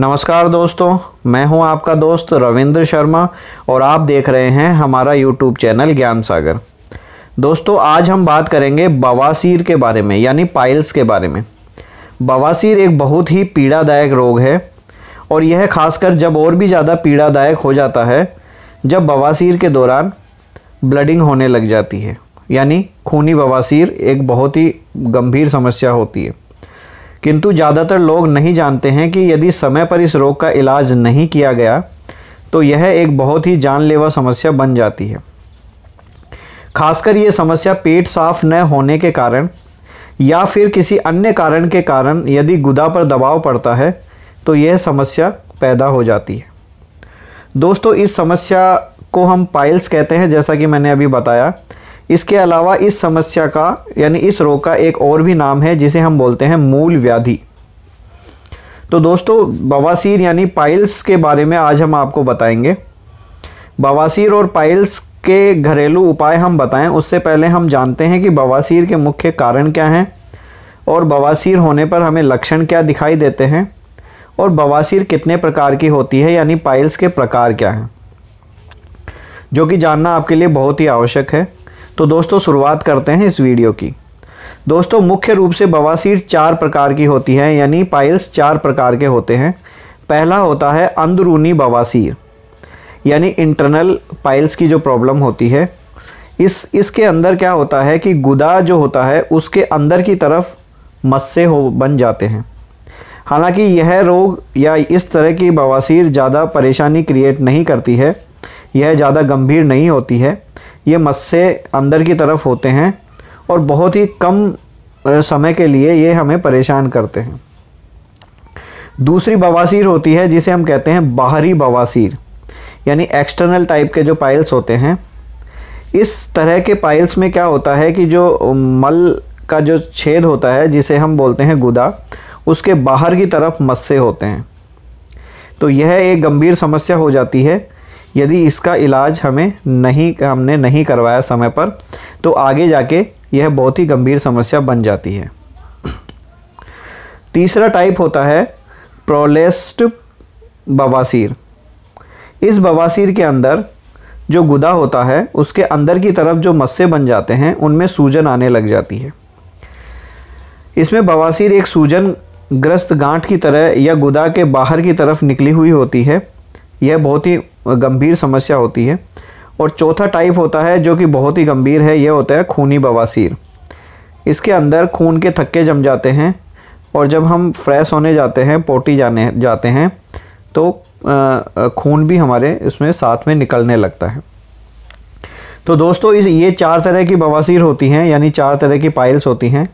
नमस्कार दोस्तों, मैं हूं आपका दोस्त रविंद्र शर्मा और आप देख रहे हैं हमारा यूट्यूब चैनल ज्ञान सागर। दोस्तों, आज हम बात करेंगे बवासीर के बारे में, यानी पाइल्स के बारे में। बवासीर एक बहुत ही पीड़ादायक रोग है और यह खासकर जब और भी ज़्यादा पीड़ादायक हो जाता है जब बवासीर के दौरान ब्लडिंग होने लग जाती है, यानी खूनी बवासीर एक बहुत ही गंभीर समस्या होती है। किंतु ज़्यादातर लोग नहीं जानते हैं कि यदि समय पर इस रोग का इलाज नहीं किया गया तो यह एक बहुत ही जानलेवा समस्या बन जाती है। खासकर ये समस्या पेट साफ न होने के कारण या फिर किसी अन्य कारण के कारण यदि गुदा पर दबाव पड़ता है तो यह समस्या पैदा हो जाती है। दोस्तों, इस समस्या को हम पाइल्स कहते हैं, जैसा कि मैंने अभी बताया। इसके अलावा इस समस्या का, यानी इस रोग का एक और भी नाम है जिसे हम बोलते हैं मूल व्याधि। तो दोस्तों, बवासीर यानी पाइल्स के बारे में आज हम आपको बताएंगे। बवासीर और पाइल्स के घरेलू उपाय हम बताएं उससे पहले हम जानते हैं कि बवासीर के मुख्य कारण क्या हैं और बवासीर होने पर हमें लक्षण क्या दिखाई देते हैं और बवासीर कितने प्रकार की होती है, यानी पाइल्स के प्रकार क्या हैं, जो कि जानना आपके लिए बहुत ही आवश्यक है। तो दोस्तों, शुरुआत करते हैं इस वीडियो की। दोस्तों, मुख्य रूप से बवासीर 4 प्रकार की होती है, यानी पाइल्स 4 प्रकार के होते हैं। पहला होता है अंदरूनी बवासीर, यानी इंटरनल पाइल्स की जो प्रॉब्लम होती है। इसके अंदर क्या होता है कि गुदा जो होता है उसके अंदर की तरफ मस्से बन जाते हैं। हालांकि यह रोग या इस तरह की बवासीर ज़्यादा परेशानी क्रिएट नहीं करती है, यह ज़्यादा गंभीर नहीं होती है। ये मस्से अंदर की तरफ होते हैं और बहुत ही कम समय के लिए ये हमें परेशान करते हैं। दूसरी बवासीर होती है जिसे हम कहते हैं बाहरी बवासीर, यानी एक्सटर्नल टाइप के जो पाइल्स होते हैं। इस तरह के पाइल्स में क्या होता है कि जो मल का जो छेद होता है जिसे हम बोलते हैं गुदा, उसके बाहर की तरफ मस्से होते हैं। तो यह एक गंभीर समस्या हो जाती है। यदि इसका इलाज हमने नहीं करवाया समय पर, तो आगे जाके यह बहुत ही गंभीर समस्या बन जाती है। तीसरा टाइप होता है प्रोलेस्ट बवासीर। इस बवासीर के अंदर जो गुदा होता है उसके अंदर की तरफ जो मस्से बन जाते हैं उनमें सूजन आने लग जाती है। इसमें बवासीर एक सूजन ग्रस्त गांठ की तरह या गुदा के बाहर की तरफ निकली हुई होती है। यह बहुत ही गंभीर समस्या होती है। और चौथा टाइप होता है जो कि बहुत ही गंभीर है, यह होता है खूनी बवासीर। इसके अंदर खून के थक्के जम जाते हैं और जब हम फ्रेश होने जाते हैं, पोटी जाने जाते हैं, तो खून भी हमारे इसमें साथ में निकलने लगता है। तो दोस्तों, ये 4 तरह की बवासीर होती हैं, यानी 4 तरह की पाइल्स होती हैं।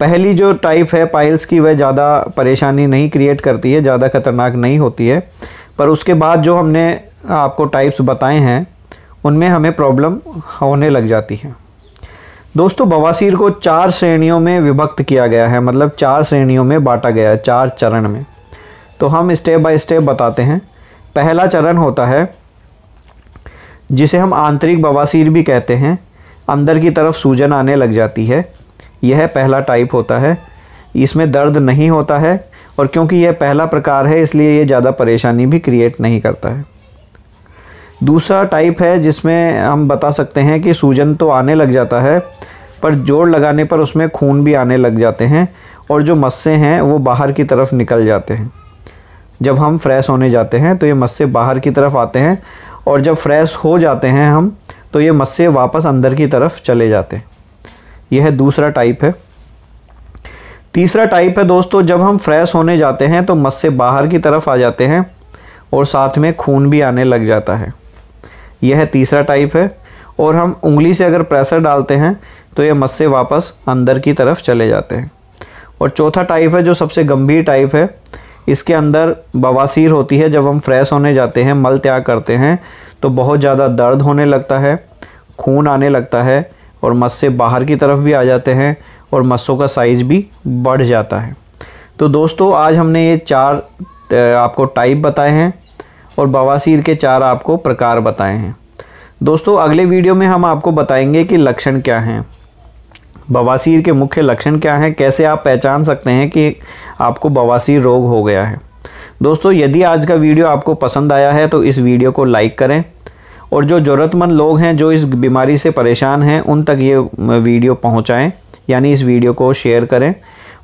पहली जो टाइप है पाइल्स की, वह ज़्यादा परेशानी नहीं क्रिएट करती है, ज़्यादा खतरनाक नहीं होती है। पर उसके बाद जो हमने आपको टाइप्स बताए हैं उनमें हमें प्रॉब्लम होने लग जाती है। दोस्तों, बवासीर को 4 श्रेणियों में विभक्त किया गया है, मतलब 4 श्रेणियों में बांटा गया है, 4 चरण में। तो हम स्टेप बाय स्टेप बताते हैं। पहला चरण होता है जिसे हम आंतरिक बवासीर भी कहते हैं। अंदर की तरफ सूजन आने लग जाती है, यह पहला टाइप होता है। इसमें दर्द नहीं होता है और क्योंकि यह पहला प्रकार है इसलिए ये ज़्यादा परेशानी भी क्रिएट नहीं करता है। दूसरा टाइप है जिसमें हम बता सकते हैं कि सूजन तो आने लग जाता है पर जोड़ लगाने पर उसमें खून भी आने लग जाते हैं और जो मस्से हैं वो बाहर की तरफ निकल जाते हैं। जब हम फ्रेश होने जाते हैं तो ये मस्से बाहर की तरफ आते हैं और जब फ्रेश हो जाते हैं हम तो ये मस्से वापस अंदर की तरफ चले जाते हैं। यह दूसरा टाइप है। तीसरा टाइप है दोस्तों, जब हम फ्रेश होने जाते हैं तो मस्से बाहर की तरफ आ जाते हैं और साथ में खून भी आने लग जाता है। यह तीसरा टाइप है। और हम उंगली से अगर प्रेशर डालते हैं तो ये मस्से वापस अंदर की तरफ चले जाते हैं। और चौथा टाइप है जो सबसे गंभीर टाइप है। इसके अंदर बवासीर होती है। जब हम फ्रेश होने जाते हैं, मल त्याग करते हैं, तो बहुत ज़्यादा दर्द होने लगता है, खून आने लगता है और मस्से बाहर की तरफ भी आ जाते हैं और मस्सों का साइज़ भी बढ़ जाता है। तो दोस्तों, आज हमने ये 4 आपको टाइप बताए हैं और बवासीर के 4 आपको प्रकार बताए हैं। दोस्तों, अगले वीडियो में हम आपको बताएंगे कि लक्षण क्या हैं, बवासीर के मुख्य लक्षण क्या हैं, कैसे आप पहचान सकते हैं कि आपको बवासीर रोग हो गया है। दोस्तों यदि आज का वीडियो आपको पसंद आया है तो इस वीडियो को लाइक करें और जो ज़रूरतमंद लोग हैं जो इस बीमारी से परेशान हैं उन तक ये वीडियो पहुंचाएं, यानी इस वीडियो को शेयर करें।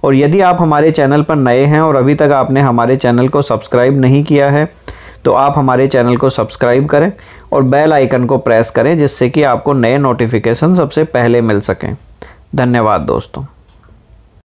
और यदि आप हमारे चैनल पर नए हैं और अभी तक आपने हमारे चैनल को सब्सक्राइब नहीं किया है तो आप हमारे चैनल को सब्सक्राइब करें और बेल आइकन को प्रेस करें जिससे कि आपको नए नोटिफिकेशन सबसे पहले मिल सकें। धन्यवाद दोस्तों।